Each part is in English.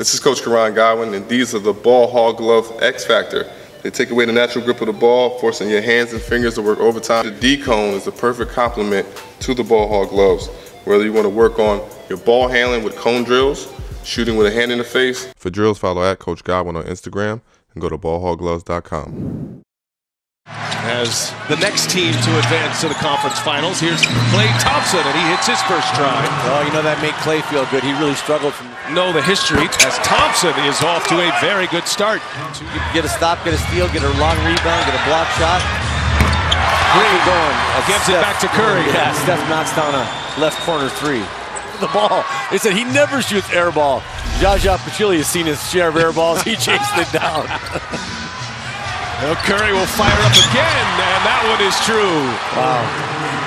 This is Coach Karan Godwin, and these are the Ball Hog Glove X Factor. They take away the natural grip of the ball, forcing your hands and fingers to work overtime. The D-cone is the perfect complement to the Ball Hog Gloves, whether you want to work on your ball handling with cone drills, shooting with a hand in the face. For drills, follow at Coach Godwin on Instagram and go to ballhoggloves.com. As the next team to advance to the conference finals, here's Klay Thompson, and he hits his first try. Well, you know, that made Klay feel good. He really struggled from know the history, as Thompson is off to a very good start. You get a stop, get a steal, get a long rebound, get a block shot. Green going. Gives Steph, it back to Curry. Yeah, Steph knocks down a left corner three. The ball. They said he never shoots air ball. Zaza Pachulia has seen his share of air balls. He chased it down. Well, Curry will fire up again, and that one is true. Wow.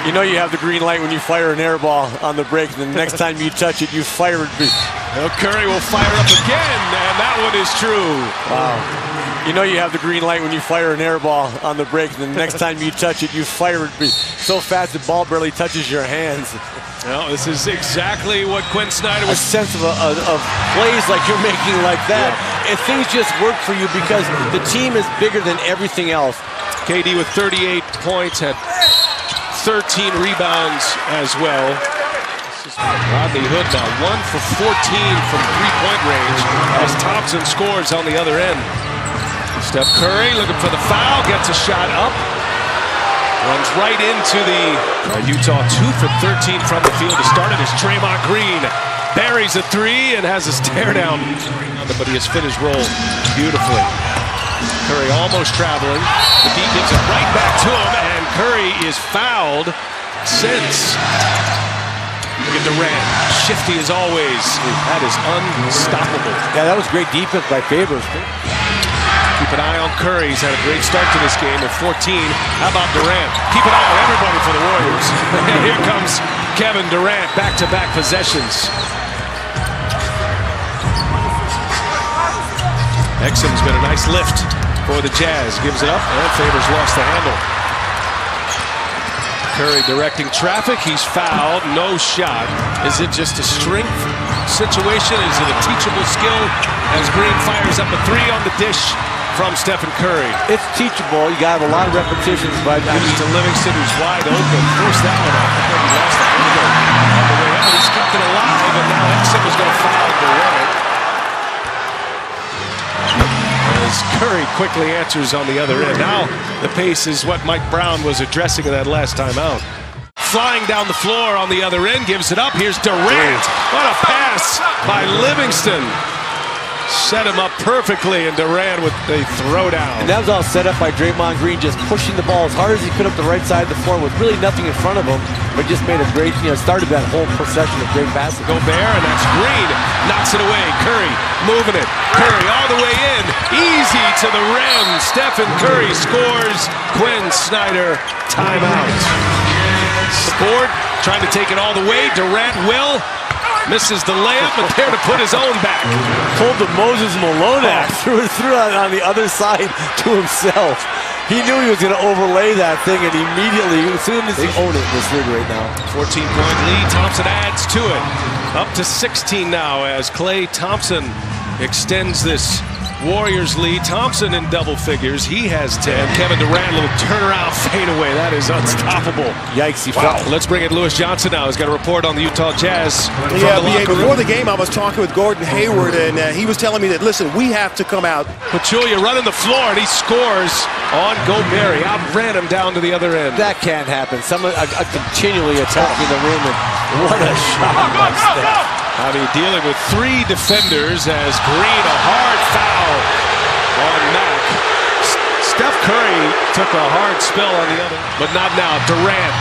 You know you have the green light when you fire an air ball on the break, and the next time you touch it, you fire it. Well, Curry will fire up again, and that one is true. Wow. You know you have the green light when you fire an air ball on the break, and the next time you touch it, you fire it so fast the ball barely touches your hands. Well, this is exactly what Quinn Snyder was. A sense of plays like you're making like that, yeah. And things just work for you because the team is bigger than everything else. KD with 38 points, had 13 rebounds as well. Rodney Hood now 1 for 14 from three-point range as Thompson scores on the other end. Steph Curry looking for the foul, gets a shot up. Runs right into the Utah 2 for 13 from the field to start it. Is Draymond Green buries a three and has a stare down, but he has finished roll beautifully. Curry almost traveling. McGee gives it right back to him, and Curry is fouled since. Look at Durant, shifty as always. That is unstoppable. Yeah, that was great defense by Favors. Keep an eye on Curry. He's had a great start to this game at 14. How about Durant? Keep an eye on everybody for the Warriors. And here comes Kevin Durant, back-to-back possessions. Exum's been a nice lift for the Jazz. Gives it up, and Favors lost the handle. Curry directing traffic. He's fouled. No shot. Is it just a strength situation? Is it a teachable skill? As Green fires up a three on the dish from Stephen Curry. It's teachable. You got to have a lot of repetitions, but to Livingston, who's wide open. Force that one off. I think he lost the handle on the way up, but he's kept it alive, and now Exum is going to foul Durant. As Curry quickly answers on the other end. Now the pace is what Mike Brown was addressing in that last time out. Flying down the floor on the other end, gives it up. Here's Durant. What a pass by Livingston. Set him up perfectly, and Durant with a throwdown. And that was all set up by Draymond Green, just pushing the ball as hard as he could up the right side of the floor with really nothing in front of him, but just made a great, you know, started that whole procession of great passes. Gobert, and that's Green, knocks it away. Curry moving it. Curry all the way in, easy to the rim. Stephen Curry scores. Quinn Snyder timeout. Scored, trying to take it all the way. Durant will. Misses the layup, but there to put his own back. Pulled the Moses Malone act, threw it on the other side to himself. He knew he was going to overlay that thing, and immediately, as soon as they own it in this league right now. 14-point lead, Thompson adds to it. Up to 16 now as Klay Thompson extends this Warriors lead. Thompson in double figures. He has 10. Kevin Durant, a little turnaround fadeaway. That is unstoppable. Yikes, he fell. Let's bring in Lewis Johnson now. He's got a report on the Utah Jazz. Yeah, before the game, I was talking with Gordon Hayward, and he was telling me that, listen, we have to come out. Pachulia running the floor, and he scores on Gobert. He outran him down to the other end. That can't happen. Someone continually attacking the rim, and what a shot by Steph. I mean, dealing with three defenders as Green, a hard foul on Mack. Steph Curry took a hard spill on the other, but not now. Durant,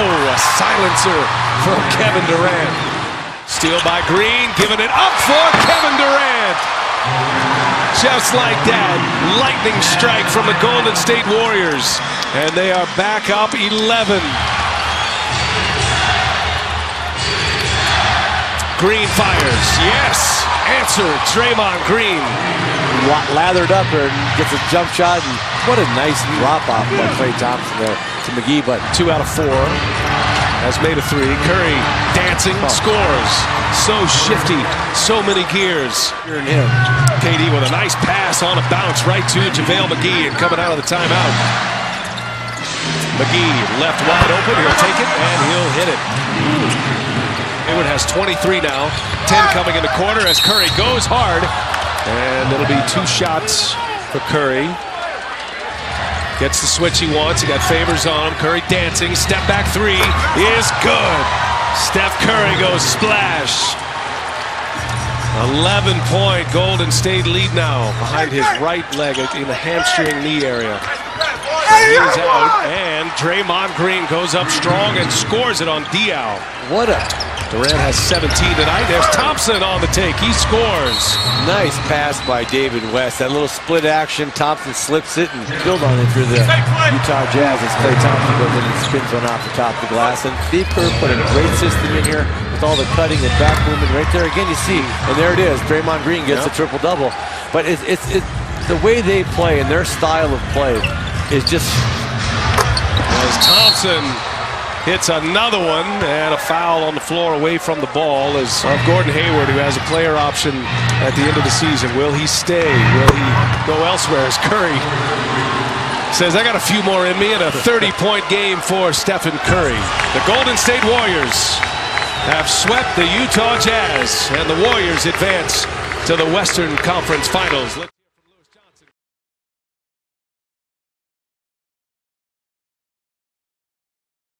oh, a silencer for Kevin Durant. Steal by Green, giving it up for Kevin Durant. Just like that, lightning strike from the Golden State Warriors. And they are back up 11. Green fires, yes, answer, Draymond Green. Lathered up and gets a jump shot, and what a nice drop-off by Klay Thompson there to McGee, but 2 out of 4. has made a three. Curry dancing, scores. So shifty, so many gears. KD with a nice pass on a bounce right to JaVale McGee, and coming out of the timeout. McGee left wide open. He'll take it and he'll hit it. Hayward has 23 now, 10 coming in the corner as Curry goes hard. And it'll be two shots for Curry. Gets the switch he wants. He got Favors on him. Curry dancing. Step back three is good. Steph Curry goes splash. 11-point Golden State lead now. Behind his right leg in the hamstring knee area. He is out, and Draymond Green goes up strong and scores it on Diao. What a... Durant has 17 tonight. There's Thompson on the take. He scores. Nice pass by David West. That little split action. Thompson slips it and builds on it through the Utah Jazz as Klay Thompson goes in and spins one off the top of the glass. And Steve Kerr put a great system in here with all the cutting and back movement right there. Again, you see, and there it is. Draymond Green gets a triple-double. But it's the way they play and their style of play is just... As Thompson hits another one, and a foul on the floor away from the ball is of Gordon Hayward, who has a player option at the end of the season. Will he stay? Will he go elsewhere? As Curry says, I got a few more in me, and a 30-point game for Stephen Curry. The Golden State Warriors have swept the Utah Jazz, and the Warriors advance to the Western Conference Finals.